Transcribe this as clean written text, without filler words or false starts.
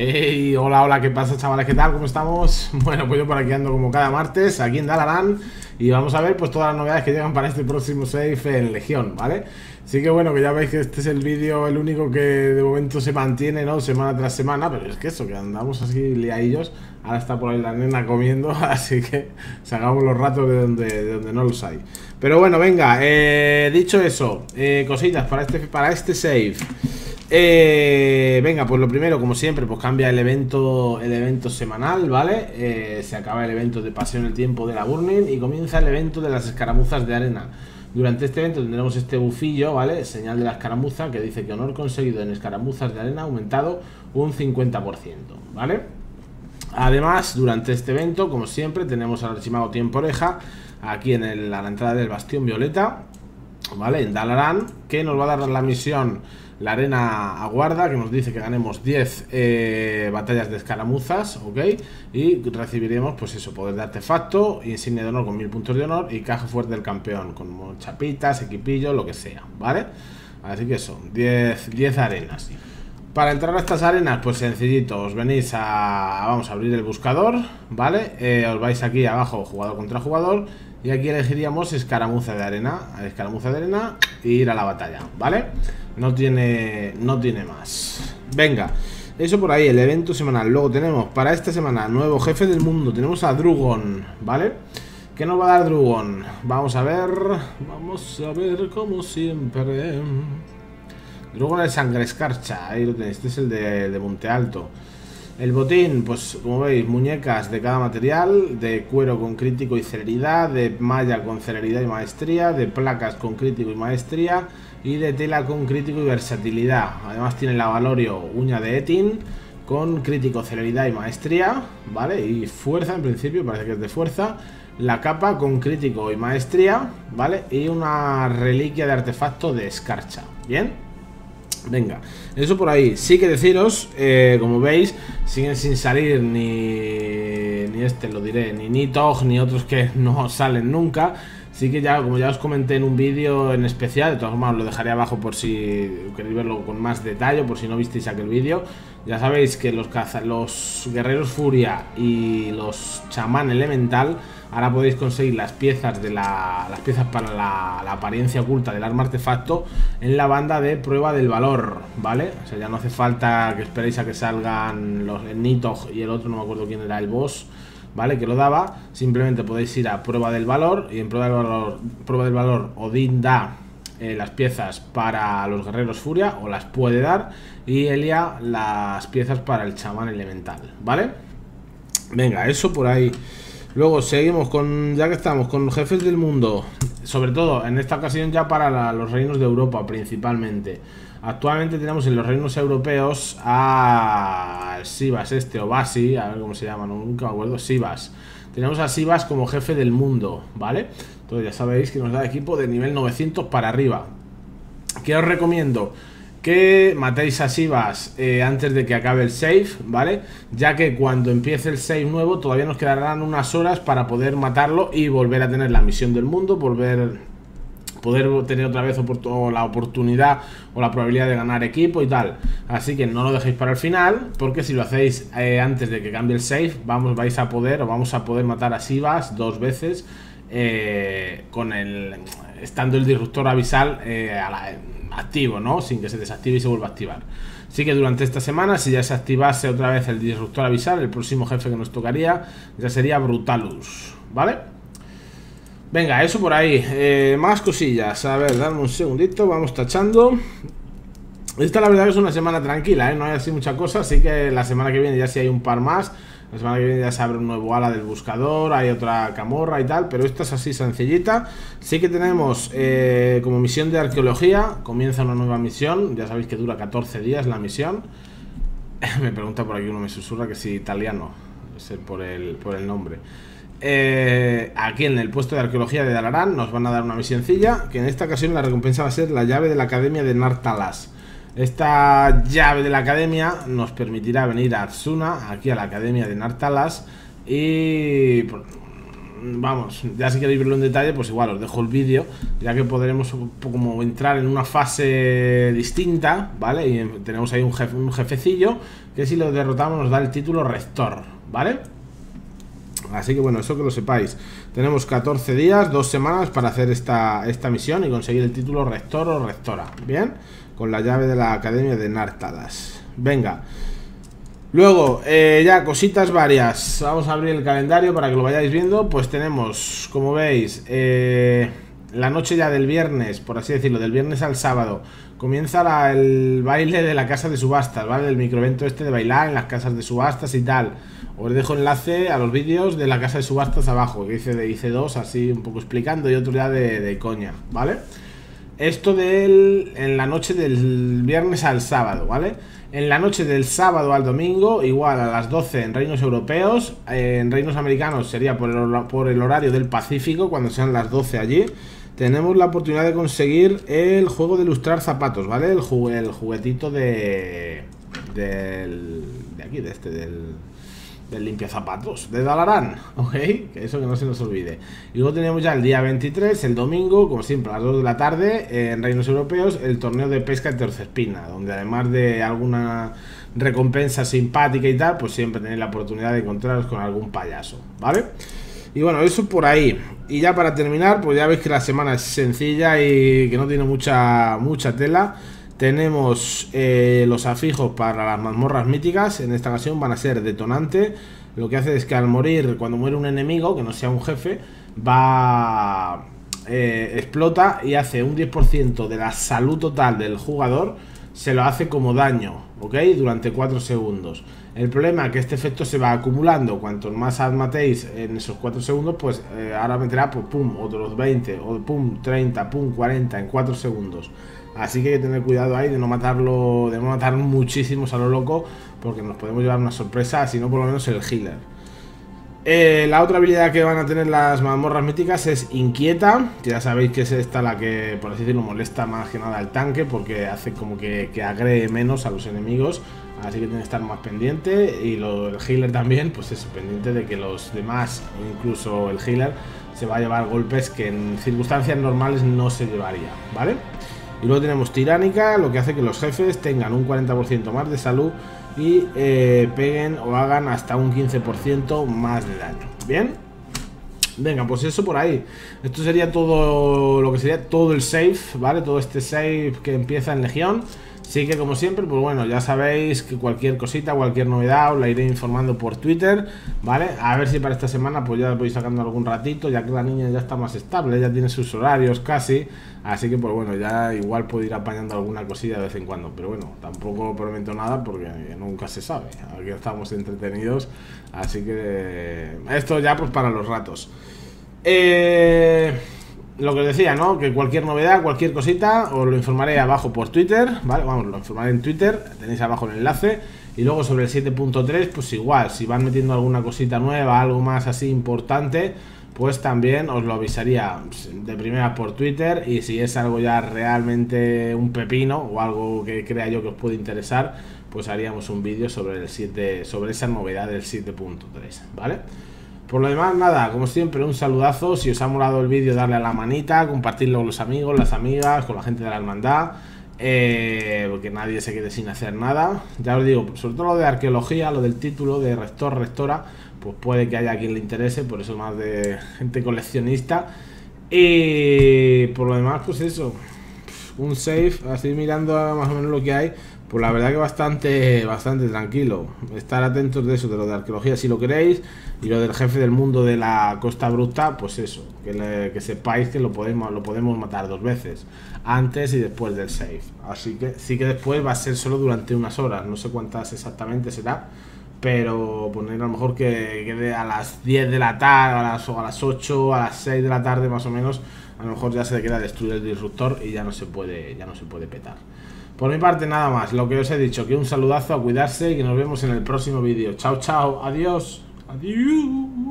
Hey, hola, hola, ¿qué pasa, chavales? ¿Qué tal? ¿Cómo estamos? Bueno, pues yo por aquí ando como cada martes, aquí en Dalaran, y vamos a ver pues todas las novedades que llegan para este próximo save en Legión, ¿vale? Así que bueno, que ya veis que este es el vídeo, el único que de momento se mantiene, ¿no? Semana tras semana, pero es que eso, que andamos así liadillos. Ahora está por ahí la nena comiendo, así que sacamos los ratos de donde no los hay. Pero bueno, venga, dicho eso, cositas para este save. Venga, pues lo primero, como siempre, pues cambia el evento semanal, ¿vale? Se acaba el evento de Paseo en el Tiempo de la Burning y comienza el evento de las escaramuzas de arena. Durante este evento tendremos este bufillo, ¿vale? Señal de la escaramuza, que dice que honor conseguido en escaramuzas de arena aumentado un 50%, ¿vale? Además, durante este evento, como siempre, tenemos al archimago Tiempo Oreja aquí en la entrada del Bastión Violeta, ¿vale? En Dalaran, que nos va a dar la misión La Arena Aguarda, que nos dice que ganemos 10 batallas de escaramuzas, ¿ok? Y recibiremos, pues eso, poder de artefacto, insignia de honor con 1000 puntos de honor y caja fuerte del campeón, con chapitas, equipillo, lo que sea, ¿vale? Así que eso, 10 arenas. Para entrar a estas arenas, pues sencillito, os venís vamos a abrir el buscador, ¿vale? Os vais aquí abajo, jugador contra jugador, y aquí elegiríamos escaramuza de arena e ir a la batalla, ¿vale? No tiene más. Venga, eso por ahí, el evento semanal. Luego tenemos para esta semana nuevo jefe del mundo. Tenemos a Drugon, ¿vale? ¿Qué nos va a dar Drugon? Vamos a ver como siempre. Drugon de Sangre Escarcha, ahí lo tenéis, este es el de Monte Alto. El botín, pues como veis, muñecas de cada material, de cuero con crítico y celeridad, de malla con celeridad y maestría, de placas con crítico y maestría, y de tela con crítico y versatilidad. Además tiene el avalorio uña de Etin con crítico, celeridad y maestría, ¿vale? Y fuerza, en principio, parece que es de fuerza. La capa con crítico y maestría, ¿vale? Y una reliquia de artefacto de escarcha, ¿bien? Venga, eso por ahí. Sí que deciros, como veis, siguen sin salir ni este, lo diré, ni Nitoj, ni otros que no salen nunca. Sí que ya, como ya os comenté en un vídeo en especial, de todas formas os lo dejaré abajo por si queréis verlo con más detalle, por si no visteis aquel vídeo. Ya sabéis que los guerreros furia y los chamán elemental, ahora podéis conseguir las piezas para la apariencia oculta del arma artefacto en la banda de prueba del valor, ¿vale? O sea, ya no hace falta que esperéis a que salgan el Nitoj y el otro, no me acuerdo quién era el boss, ¿vale? Que lo daba. Simplemente podéis ir a prueba del valor y en prueba del valor Odín da las piezas para los guerreros furia, o las puede dar, y Elia las piezas para el chamán elemental, ¿vale? Venga, eso por ahí. Luego seguimos ya que estamos con los jefes del mundo, sobre todo en esta ocasión ya para los reinos de Europa principalmente. Actualmente tenemos en los reinos europeos a Sivas o Basi, a ver cómo se llama, nunca me acuerdo, Sivas. Tenemos a Sivas como jefe del mundo, ¿vale? Entonces ya sabéis que nos da equipo de nivel 900 para arriba. ¿Qué os recomiendo? Que matéis a Sivas antes de que acabe el save, ¿vale? Ya que cuando empiece el save nuevo todavía nos quedarán unas horas para poder matarlo y volver a tener la misión del mundo, poder tener otra vez la oportunidad o la probabilidad de ganar equipo y tal. Así que no lo dejéis para el final, porque si lo hacéis antes de que cambie el save, vamos a poder matar a Sivas dos veces estando el disruptor abisal activo, ¿no? Sin que se desactive y se vuelva a activar. Así que durante esta semana, si ya se activase otra vez el disruptor abisal, el próximo jefe que nos tocaría ya sería Brutalus, ¿vale? Venga, eso por ahí. Más cosillas. A ver, dadme un segundito. Vamos tachando. Esta la verdad que es una semana tranquila, ¿eh? No hay así mucha cosa. Así que la semana que viene ya sí hay un par más. La semana que viene ya se abre un nuevo ala del buscador. Hay otra camorra y tal. Pero esta es así sencillita. Sí que tenemos como misión de arqueología. Comienza una nueva misión. Ya sabéis que dura 14 días la misión. Me pregunta por aquí uno, me susurra que si italiano. Debe ser por el nombre. Aquí en el puesto de arqueología de Dalaran nos van a dar una misioncilla, que en esta ocasión la recompensa va a ser la llave de la Academia de Nar'thalas. Esta llave de la Academia nos permitirá venir a Arsuna, aquí a la Academia de Nar'thalas, y vamos, ya si queréis verlo en detalle, pues igual os dejo el vídeo, ya que podremos como entrar en una fase distinta, ¿vale? Y tenemos ahí un jefecillo, que si lo derrotamos nos da el título rector, ¿vale? Así que bueno, eso que lo sepáis. Tenemos 14 días, 2 semanas para hacer esta misión y conseguir el título rector o rectora, ¿bien? Con la llave de la Academia de Nar'thalas. Venga. Luego, ya cositas varias. Vamos a abrir el calendario para que lo vayáis viendo. Pues tenemos, como veis, la noche ya del viernes, por así decirlo, del viernes al sábado, comienza el baile de la casa de subastas, ¿vale? Del microevento este de bailar en las casas de subastas y tal. Os dejo enlace a los vídeos de la casa de subastas abajo, que hice dos, así un poco explicando, y otro ya de coña, ¿vale? Esto en la noche del viernes al sábado, ¿vale? En la noche del sábado al domingo, igual a las 12 en reinos europeos, en reinos americanos sería por el horario del Pacífico, cuando sean las 12 allí, tenemos la oportunidad de conseguir el juego de ilustrar zapatos, ¿vale? El juguetito del limpia zapatos de Dalaran, ¿ok? Que eso que no se nos olvide. Y luego tenemos ya el día 23, el domingo, como siempre, a las 2 de la tarde, en reinos europeos, el torneo de pesca en Tercespina, donde además de alguna recompensa simpática y tal, pues siempre tenéis la oportunidad de encontraros con algún payaso, ¿vale? Y bueno, eso por ahí. Y ya para terminar, pues ya veis que la semana es sencilla y que no tiene mucha tela. Tenemos los afijos para las mazmorras míticas. En esta ocasión van a ser detonante. Lo que hace es que al morir, cuando muere un enemigo, que no sea un jefe, explota y hace un 10% de la salud total del jugador, se lo hace como daño, ¿ok? Durante 4 segundos. El problema es que este efecto se va acumulando. Cuanto más matéis en esos 4 segundos, pues ahora meterá pues, pum, otros 20, o pum, 30, pum, 40 en 4 segundos. Así que hay que tener cuidado ahí de no matarlo, de no matar muchísimos a lo loco, porque nos podemos llevar una sorpresa, si no por lo menos el healer. La otra habilidad que van a tener las mazmorras míticas es Inquieta, que ya sabéis que es esta la que, por así decirlo, molesta más que nada al tanque, porque hace como que agrede menos a los enemigos, así que tiene que estar más pendiente, y el healer también, pues es pendiente de que los demás, o incluso el healer, se va a llevar golpes que en circunstancias normales no se llevaría, ¿vale? Y luego tenemos Tiránica, lo que hace que los jefes tengan un 40% más de salud y peguen o hagan hasta un 15% más de daño. ¿Bien? Venga, pues eso por ahí. Esto sería todo lo que sería todo el save, ¿vale? Todo este save que empieza en Legión. Así que como siempre, pues bueno, ya sabéis que cualquier cosita, cualquier novedad os la iré informando por Twitter, ¿vale? A ver si para esta semana pues ya voy sacando algún ratito, ya que la niña ya está más estable, ya tiene sus horarios casi, así que pues bueno, ya igual puedo ir apañando alguna cosilla de vez en cuando, pero bueno, tampoco prometo nada porque nunca se sabe, aquí estamos entretenidos, así que esto ya pues para los ratos. Lo que os decía, ¿no? Que cualquier novedad, cualquier cosita, os lo informaré abajo por Twitter, ¿vale? Vamos, lo informaré en Twitter, tenéis abajo el enlace. Y luego sobre el 7.3, pues igual, si van metiendo alguna cosita nueva, algo más así importante, pues también os lo avisaría de primera por Twitter. Y si es algo ya realmente un pepino o algo que crea yo que os puede interesar, pues haríamos un vídeo sobre el 7, sobre esa novedad del 7.3, ¿vale? Por lo demás, nada, como siempre, un saludazo. Si os ha molado el vídeo, darle a la manita, compartirlo con los amigos, las amigas, con la gente de la hermandad, porque nadie se quede sin hacer nada. Ya os digo, sobre todo lo de arqueología, lo del título de rector, rectora, pues puede que haya a quien le interese, por eso más de gente coleccionista. Y por lo demás, pues eso, un save, así mirando más o menos lo que hay. Pues la verdad que bastante tranquilo. Estar atentos de eso, de lo de arqueología si lo queréis. Y lo del jefe del mundo de la Costa Bruta, pues eso, que sepáis que lo podemos matar 2 veces. Antes y después del save. Así que sí que después va a ser solo durante unas horas. No sé cuántas exactamente será. Pero poner a lo mejor que quede a las 10 de la tarde, o a las 8, a las 6 de la tarde más o menos. A lo mejor ya se queda destruido el disruptor y ya no se puede petar. Por mi parte nada más, lo que os he dicho, que un saludazo, a cuidarse y que nos vemos en el próximo vídeo. Chao, chao, adiós, adiós.